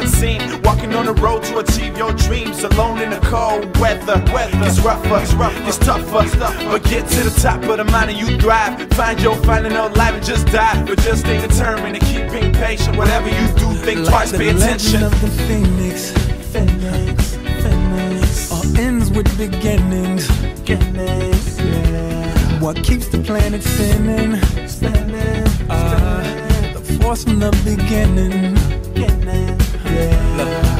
unseen, walking on the road to achieve your dreams, alone in the cold weather. It's rougher, it's tougher, but get to the top of the mountain, you thrive. Find your final life and just die, but just stay determined and keep being patient. Whatever you do, think like twice, pay attention. Of the Phoenix, Phoenix, Phoenix. All ends with beginnings, beginnings, yeah. What keeps the planet spinning, spinning, spinning. The force from the beginning, beginning, yeah.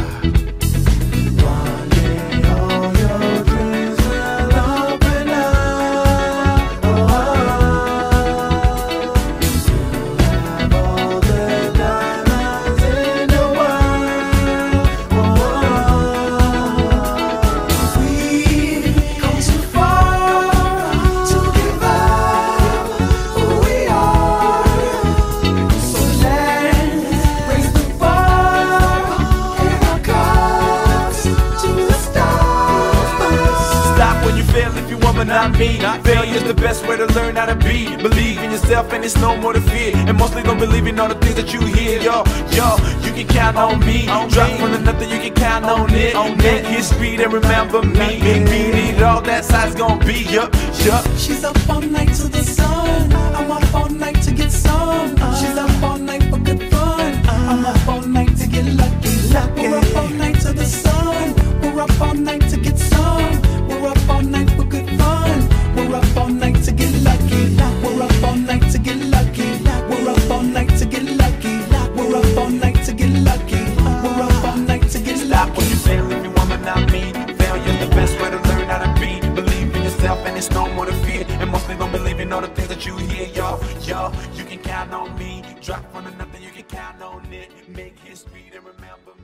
Not me. Failure's the best way to learn how to be. Believe in yourself and it's no more to fear. And mostly don't believe in all the things that you hear. Yo, you can count on me. Drop from the nothing, you can count on it. Make your speed and remember me. And beat it all, that's how it's gonna be. Yup. She's up all night to the sun. I'm up all night to get some. She's up all night for good fun. I'm up all night to get lucky. We're up all night to the sun. We're up all night to get some. We're up all night for good fun. We're up all night to get lucky. We're up all night to get lucky. We're up all night to get lucky. We're up all night to get lucky. We're up all night to get lucky. Stop when you fail if you woman, not me. Failure's the best way to learn how to be. Believe in yourself and it's no more to fear. And mostly don't believe in all the things that you hear, yo. You can count on me. Drop from the nothing, you can count on it. Make history to remember.